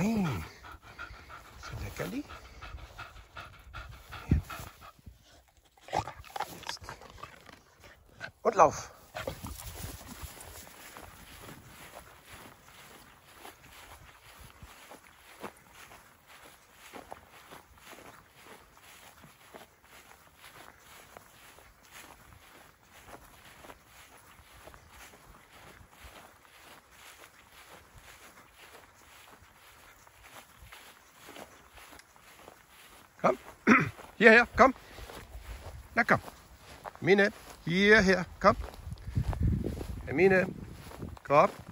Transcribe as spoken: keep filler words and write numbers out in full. rein. So, Leckerli. Jetzt. Und lauf. Komm, hierher, komm. Na komm. Hermine, hierher, komm. Hermine, komm.